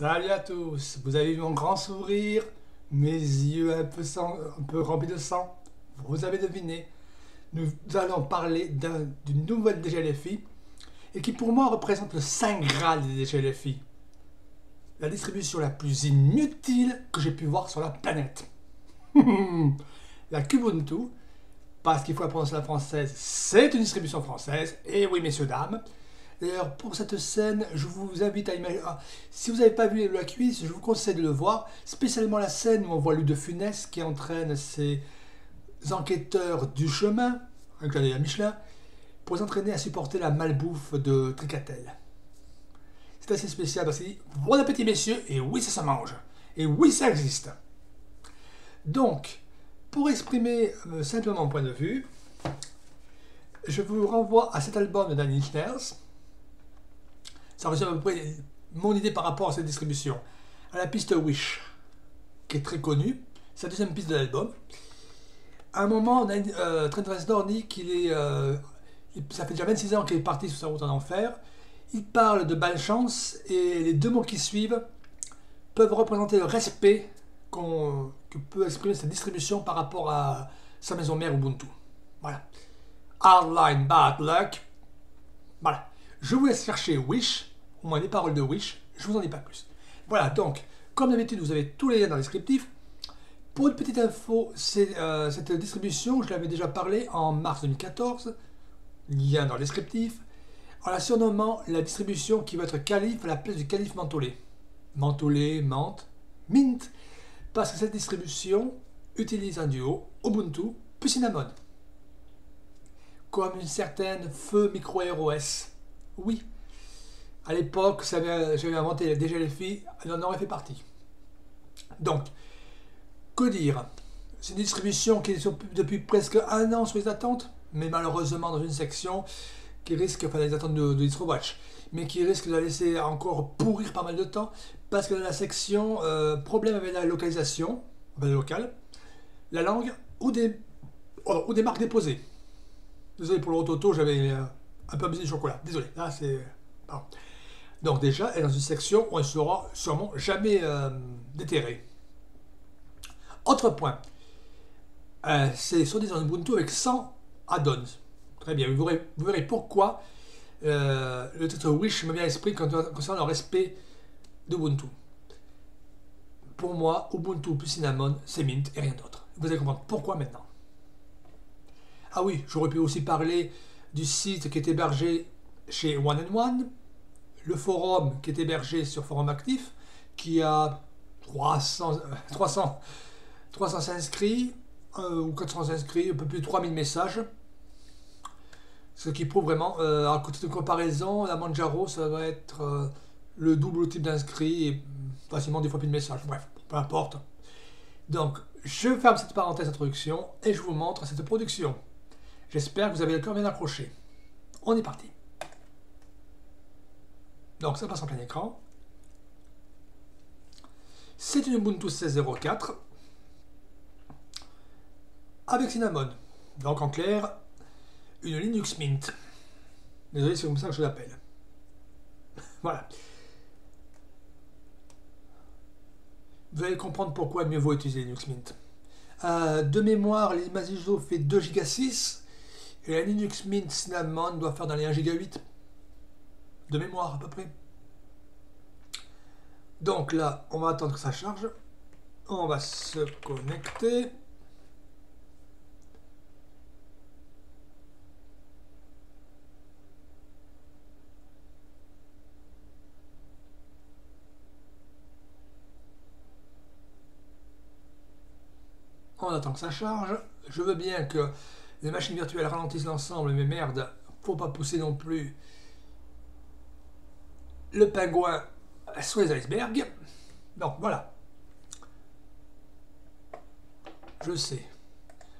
Salut à tous, vous avez vu mon grand sourire, mes yeux un peu remplis de sang, vous avez deviné. Nous allons parler d'une nouvelle DGLFI et qui pour moi représente le Saint Graal des DGLFI. La distribution la plus inutile que j'ai pu voir sur la planète. La Cubuntu, parce qu'il faut apprendre la française, c'est une distribution française, et oui messieurs, dames. D'ailleurs, pour cette scène, je vous invite à imaginer... Ah, si vous n'avez pas vu la cuisse, je vous conseille de le voir, spécialement la scène où on voit Louis de Funès qui entraîne ses enquêteurs du chemin, un clin d'œil à Michelin, pour les entraîner à supporter la malbouffe de Tricatel. C'est assez spécial parce qu'il dit « Bon appétit messieurs !» et oui, ça se mange. Et oui, ça existe. Donc, pour exprimer simplement mon point de vue, je vous renvoie à cet album de Nine Inch Nails. Ça résume à peu près mon idée par rapport à cette distribution. À la piste Wish, qui est très connue, c'est la deuxième piste de l'album. À un moment, Trent Reznor dit qu'il est... ça fait déjà 26 ans qu'il est parti sur sa route en enfer. Il parle de malchance et les deux mots qui suivent peuvent représenter le respect que peut exprimer cette distribution par rapport à sa maison mère Ubuntu. Voilà. Hardline bad luck. Voilà. Je vous laisse chercher Wish. Au moins des paroles de Wish, je vous en dis pas plus. Voilà, donc, comme d'habitude, vous avez tous les liens dans le descriptif. Pour une petite info, cette distribution, je l'avais déjà parlé en mars 2014, lien dans le descriptif, en la surnommant la distribution qui va être calife à la place du calife mentholé. Mentholé, menthe, mint, parce que cette distribution utilise un duo Ubuntu puis Cinnamon, comme une certaine Feu MicroROS. Oui. À l'époque, j'avais inventé la DGLFI, elle en aurait fait partie. Donc, que dire? C'est une distribution qui est depuis presque un an sur les attentes, mais malheureusement dans une section qui risque, enfin les attentes de DistroWatch, mais qui risque de la laisser encore pourrir pas mal de temps, parce que dans la section, problème avec la localisation, enfin le local, la langue ou des marques déposées. Désolé pour le rototo, j'avais un peu abusé du chocolat, désolé, là c'est... Pardon. Donc déjà, elle est dans une section où elle ne sera sûrement jamais déterrée. Autre point, c'est soi-disant Ubuntu avec 100 add-ons. Très bien, vous verrez pourquoi le titre Wish me vient à l'esprit concernant le respect d'Ubuntu. Pour moi, Ubuntu plus Cinnamon, c'est Mint et rien d'autre. Vous allez comprendre pourquoi maintenant. Ah oui, j'aurais pu aussi parler du site qui est hébergé chez One and One, le forum qui est hébergé sur Forum Actif, qui a 300 inscrits, ou 400 inscrits, un peu plus de 3000 messages. Ce qui prouve vraiment, à côté de comparaison, la Manjaro, ça doit être le double type d'inscrits et facilement des fois plus de messages. Bref, peu importe. Donc, je ferme cette parenthèse d'introduction et je vous montre cette production. J'espère que vous avez le cœur bien accroché. On est parti. Donc ça passe en plein écran. C'est une Ubuntu 16.04 avec Cinnamon. Donc en clair, une Linux Mint. Désolé, c'est comme ça que je l'appelle. Voilà. Vous allez comprendre pourquoi mieux vaut utiliser Linux Mint. De mémoire, l'image ISO fait 2,6 Go et la Linux Mint Cinnamon doit faire dans les 1,8 Go. De mémoire à peu près. Donc là, on va attendre que ça charge. On va se connecter. On attend que ça charge. Je veux bien que les machines virtuelles ralentissent l'ensemble, mais merde, faut pas pousser non plus le pingouin sous les icebergs. Donc voilà, je sais.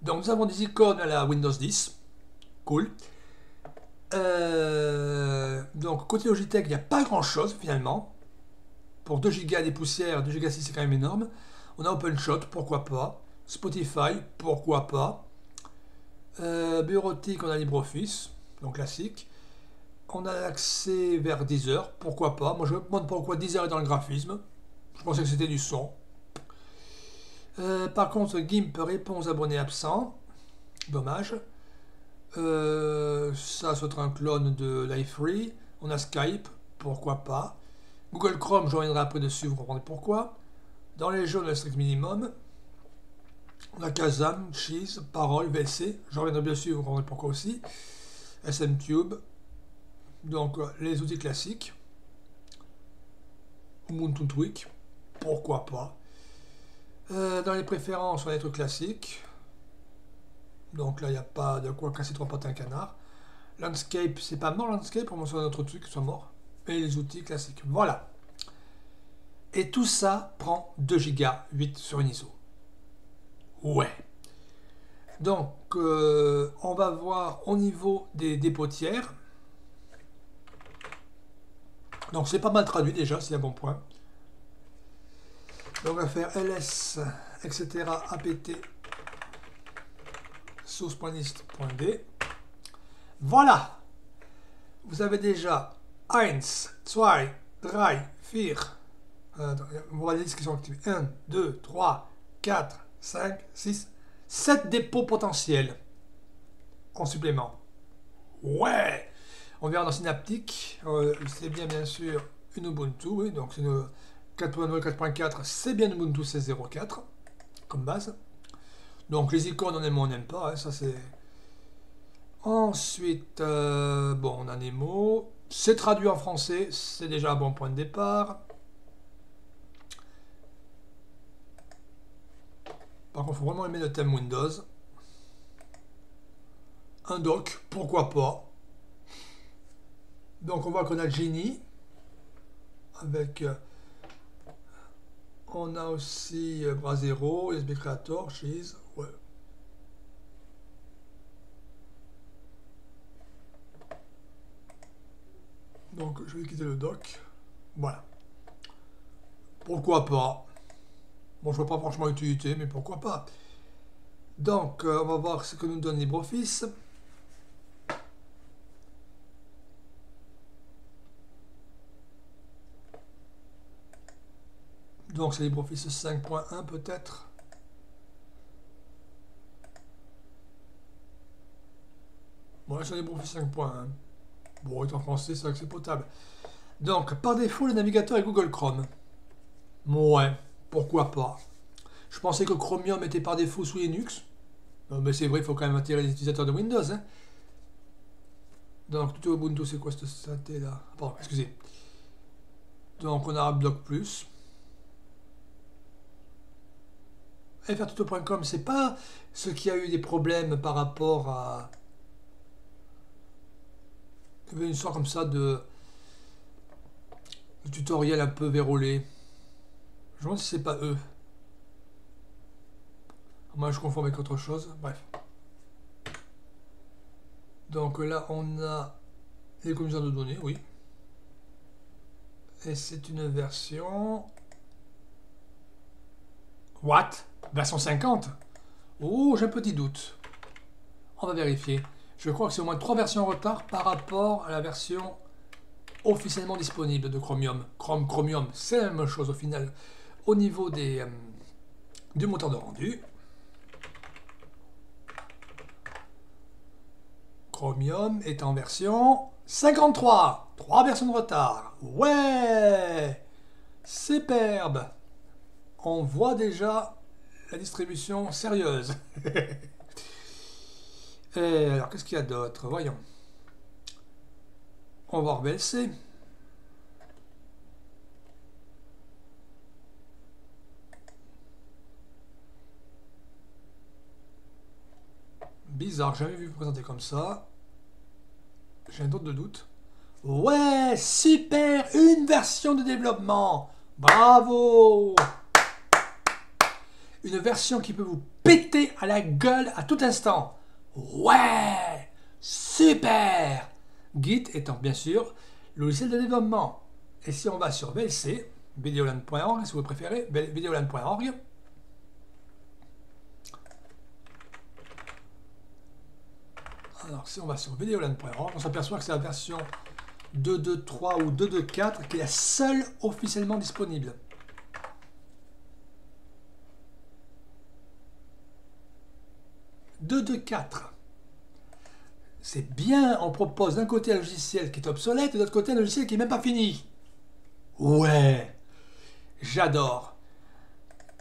Donc nous avons des icônes à la Windows 10, cool. Donc côté Logitech, il n'y a pas grand chose finalement. Pour 2 Go des poussières, 2,6 Go c'est quand même énorme. On a OpenShot, pourquoi pas. Spotify, pourquoi pas. Bureautique, on a LibreOffice, donc classique. on a accès vers Deezer, pourquoi pas. Moi je me demande pourquoi Deezer est dans le graphisme, je pensais que c'était du son. Par contre Gimp répond aux abonnés absents, dommage. Ça c'est un clone de Liferee. On a Skype, pourquoi pas. Google Chrome, je reviendrai après dessus, vous comprendrez pourquoi. Dans les jeux, on a le strict minimum. On a Kazam, Cheese, Parole, VLC, je reviendrai bien sûr, vous comprendrez pourquoi aussi. SMTube, donc les outils classiques. Ubuntu Tweak, pourquoi pas. Dans les préférences, on a des trucs classiques. Donc là, il n'y a pas de quoi casser trois pattes à un canard. Landscape, c'est pas mort Landscape, on mentionne d'autres trucs qui sont morts. Et les outils classiques, voilà. Et tout ça prend 2 Go 8 sur une ISO. Ouais. Donc, on va voir au niveau des dépôts tiers. Donc, c'est pas mal traduit déjà, c'est un bon point. Donc, on va faire ls, etc., apt, source.list.d. Voilà. Vous avez déjà 1, 2, 3, 4. On voit les listes qui sont activées. 1, 2, 3, 4, 5, 6, 7 dépôts potentiels en supplément. Ouais. On verra dans Synaptic. C'est bien sûr une Ubuntu. Oui, donc c'est une 4.0, 4.4. C'est bien Ubuntu 16.04 comme base. Donc les icônes, on aime ou on n'aime pas. Hein, ça c'est. Ensuite, bon, on a NEMO. C'est traduit en français. C'est déjà un bon point de départ. Par contre, il faut vraiment aimer le thème Windows. Un doc, pourquoi pas. Donc, on voit qu'on a Genie. Avec. On a aussi Brasero, USB Creator, Cheese. Ouais. Donc, je vais quitter le doc. Voilà. Pourquoi pas. Bon, je ne vois pas franchement l'utilité, mais pourquoi pas. Donc, on va voir ce que nous donne LibreOffice. Donc, c'est LibreOffice 5.1 peut-être. Bon, là, c'est LibreOffice 5.1. Bon, étant français, c'est acceptable. Donc, par défaut, le navigateur est Google Chrome. Ouais. Pourquoi pas. Je pensais que Chromium était par défaut sous Linux. Mais c'est vrai, il faut quand même attirer les utilisateurs de Windows. Hein. Donc, tout Ubuntu, c'est quoi cette saté là? Pardon, excusez. Donc, on a Bloc Plus. Et faire-tuto.com, c'est pas ce qui a eu des problèmes par rapport à. Il y avait une sorte comme ça de tutoriel un peu vérolé. Je me demande si c'est pas eux. Moi je confonds avec autre chose. Bref. Donc là on a les commissaires de données, oui. Et c'est une version. What? Version 50? Oh, j'ai un petit doute. On va vérifier. Je crois que c'est au moins 3 versions en retard par rapport à la version officiellement disponible de Chromium. Chromium, c'est la même chose au final. Au niveau des, du moteur de rendu, Chromium est en version 53. 3 versions de retard. Ouais, superbe. On voit déjà la distribution sérieuse. Et alors, qu'est-ce qu'il y a d'autre? Voyons. On va voir VLC. Bizarre, jamais vu présenter comme ça. J'ai un doute de doute. Ouais, super, une version de développement. Bravo. Une version qui peut vous péter à la gueule à tout instant. Ouais, super. Git étant bien sûr le logiciel de développement. Et si on va sur VLC, videolan.org, si vous préférez, videolan.org. Alors, si on va sur videolan.org, on s'aperçoit que c'est la version 2.2.3 ou 2.2.4 qui est la seule officiellement disponible. C'est bien, on propose d'un côté un logiciel qui est obsolète et de l'autre côté un logiciel qui n'est même pas fini. Ouais, j'adore.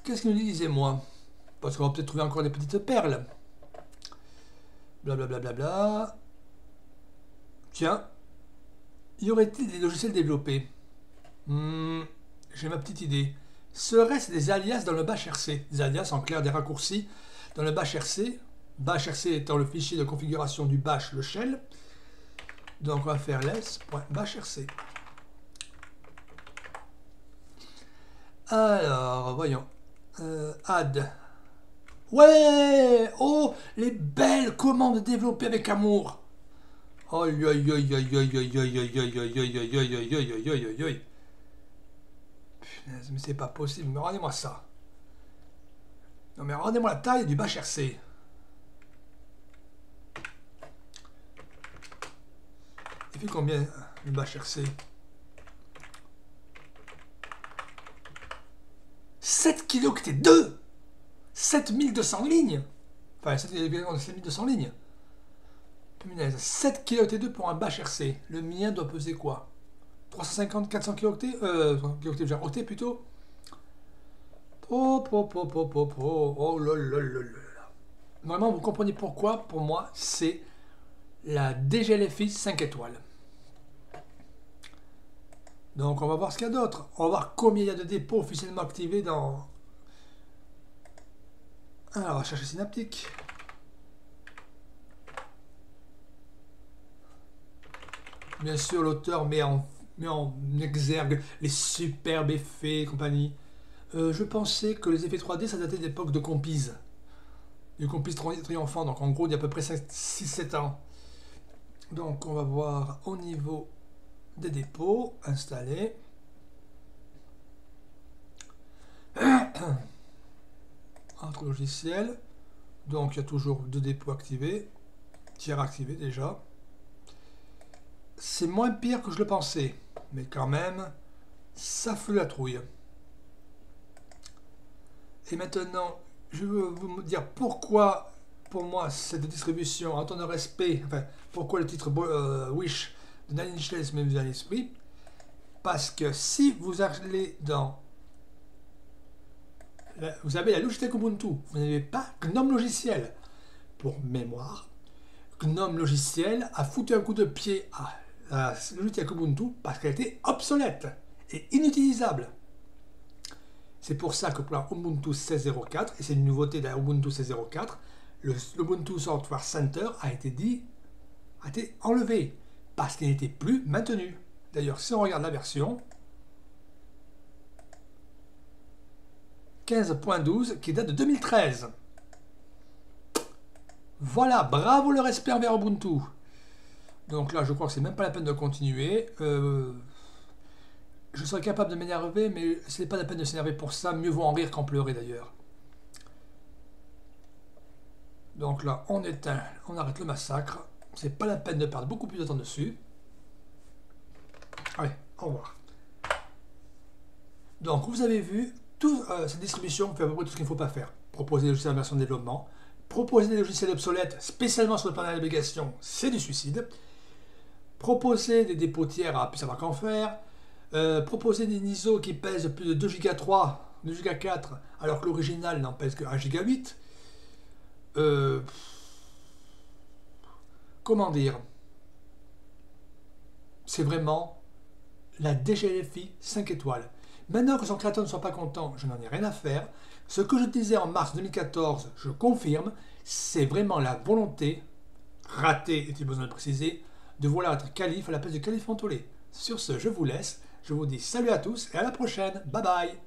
Qu'est-ce qu'il nous dit, disais-moi? Parce qu'on va peut-être trouver encore des petites perles. Blablabla. Tiens, y aurait-il des logiciels développés? J'ai ma petite idée. Serait-ce des alias dans le bash RC? Des alias, en clair, des raccourcis dans le bash RC. Bash RC étant le fichier de configuration du bash, le shell. Donc on va faire less.bashrc. Alors, voyons. Add. Ouais! Oh, les belles commandes développées avec amour! Punaise, mais c'est pas possible. Mais regardez-moi ça. Non, mais regardez-moi la taille du bash RC. Il fait combien le bash RC? 7 kilooctets 2, 7200 lignes. Enfin, 7200 lignes. 7 kilooctets 2 pour un bash RC. Le mien doit peser quoi? 350, 400 kilooctets? 400 octets plutôt. Oh là. Vraiment, vous comprenez pourquoi, pour moi, c'est la DGLFI 5 étoiles. Donc on va voir ce qu'il y a d'autre. On va voir combien il y a de dépôts officiellement activés dans... Alors on va chercher Synaptic. Bien sûr l'auteur met en exergue les superbes effets et compagnie. Je pensais que les effets 3D ça datait de l'époque de Compiz. Du Compiz triomphant, donc en gros il y a à peu près 6-7 ans. Donc on va voir au niveau des dépôts installés. Entre logiciels. Donc il y a toujours 2 dépôts activés. Tiers activés déjà. C'est moins pire que je le pensais. Mais quand même, ça fout la trouille. Et maintenant, je veux vous dire pourquoi, pour moi, cette distribution en temps de respect, enfin, pourquoi le titre Wish de Nine Inch Nails me vient à l'esprit, parce que si vous allez dans... Vous avez la Logitech Ubuntu, vous n'avez pas Gnome Logiciel. Pour mémoire, Gnome Logiciel a foutu un coup de pied à la Logitech Ubuntu parce qu'elle était obsolète et inutilisable. C'est pour ça que pour la Ubuntu 16.04, et c'est une nouveauté de la Ubuntu 16.04, le Ubuntu Software Center a été enlevé parce qu'il n'était plus maintenu. D'ailleurs, si on regarde la version 15.12 qui date de 2013. Voilà, bravo le respect envers Ubuntu. Donc là, je crois que c'est même pas la peine de continuer. Je serais capable de m'énerver, mais ce n'est pas la peine de s'énerver pour ça. Mieux vaut en rire qu'en pleurer d'ailleurs. Donc là, on éteint, on arrête le massacre. C'est pas la peine de perdre beaucoup plus de temps dessus. Allez, au revoir. Donc, vous avez vu, cette distribution fait à peu près tout ce qu'il ne faut pas faire. Proposer des logiciels en version de développement. Proposer des logiciels obsolètes, spécialement sur le plan de navigation, c'est du suicide. Proposer des dépôts tiers à plus savoir qu'en faire. Proposer des ISO qui pèsent plus de 2,3 Go, 2,4 Go, alors que l'original n'en pèse que 1,8 Go. Comment dire, c'est vraiment la DGLFI 5 étoiles. Maintenant que son créateur ne soit pas content, je n'en ai rien à faire. Ce que je disais en mars 2014, je confirme, c'est vraiment la volonté, ratée, est-il besoin de préciser, de vouloir être calife à la place de calife Fantolé. Sur ce, je vous laisse, je vous dis salut à tous et à la prochaine, bye bye.